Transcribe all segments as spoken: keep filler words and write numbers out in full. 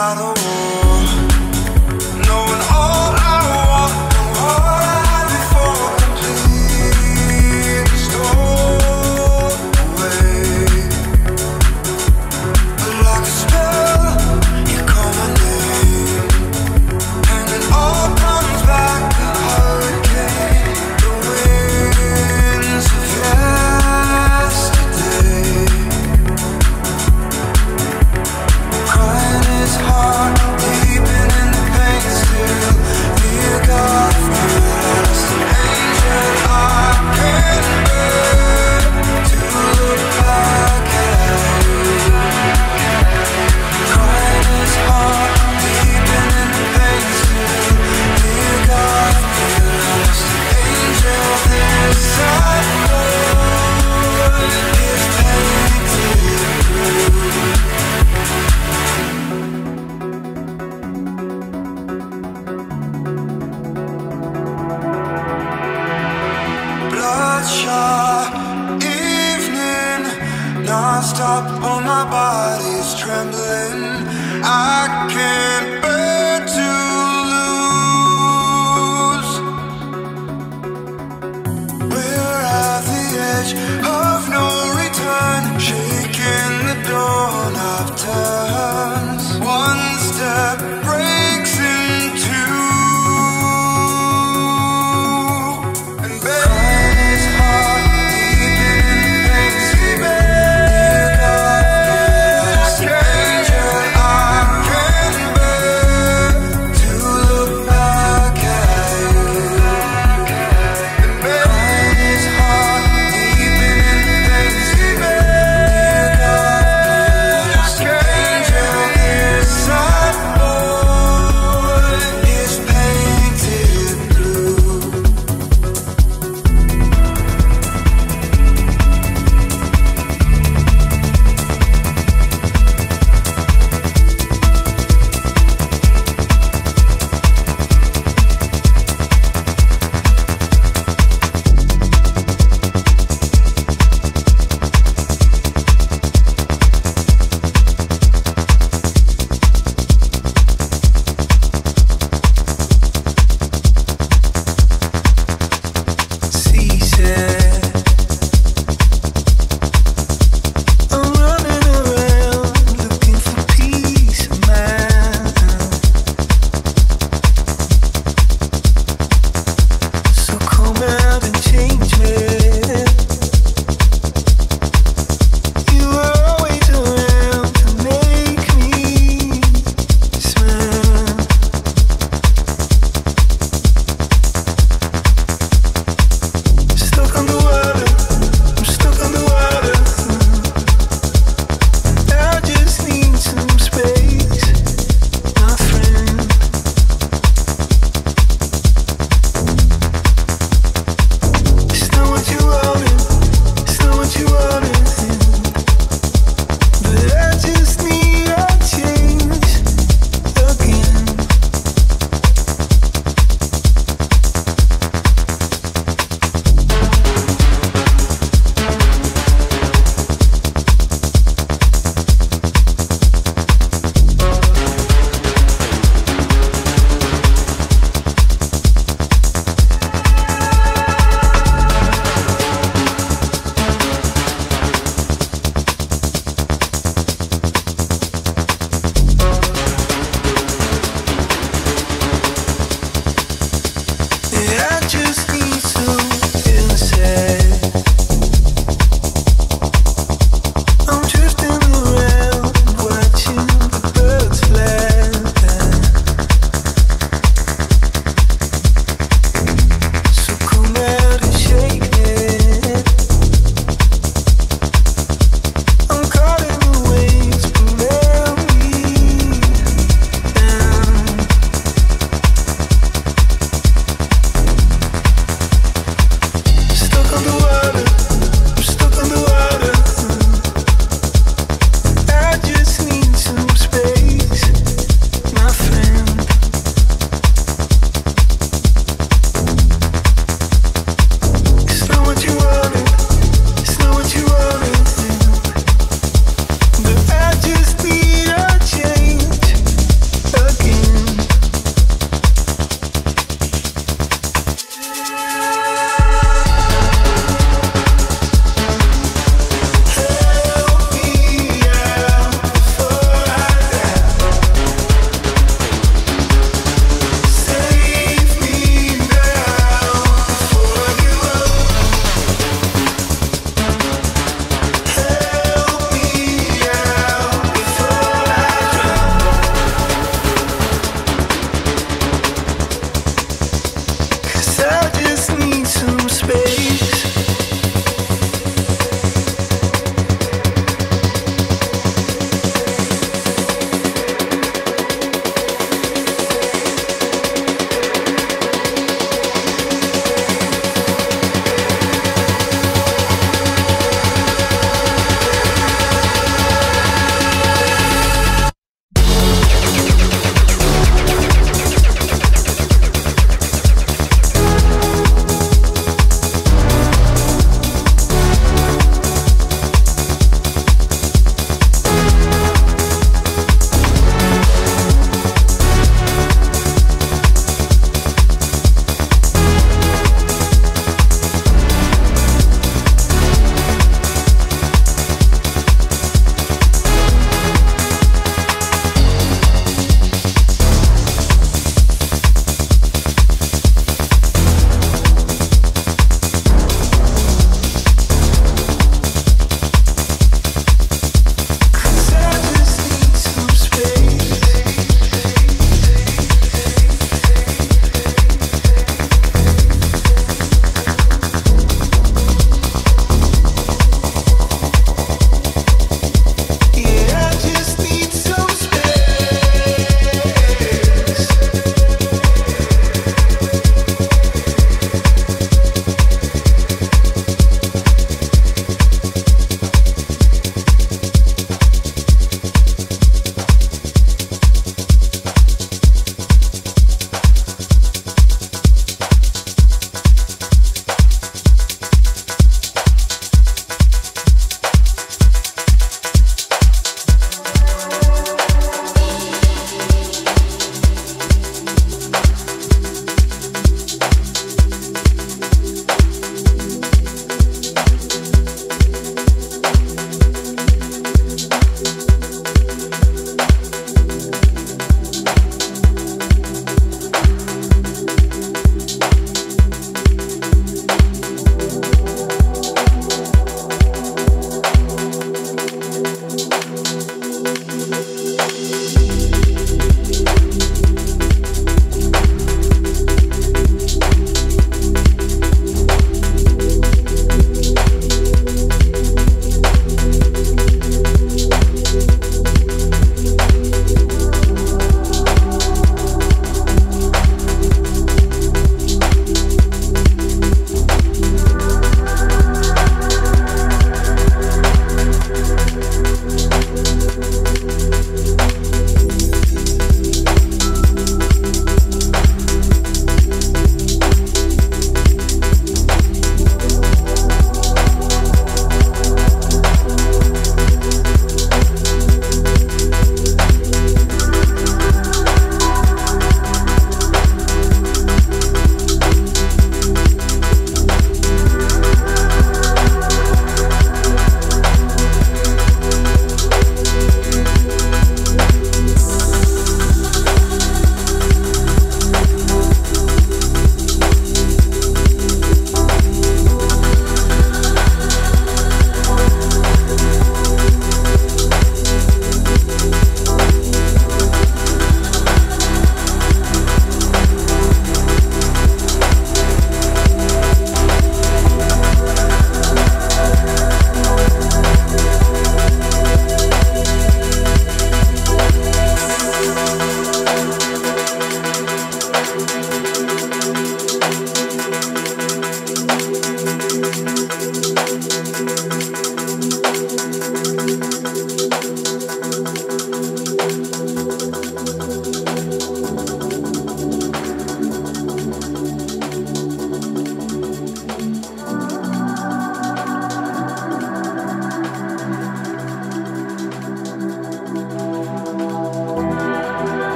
by the wall, knowing all I want and what I had before completely stole away. But like a spell, you call my name, and it all comes back like a hurricane. The winds of yesterday, crying is hard. Non-stop, oh, my body's trembling. I can't bear to lose. We're at the edge of no return, shaking the dawn of times. One step breaks in two, and crying is hard. Angel, I can't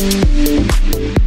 We'll be right back.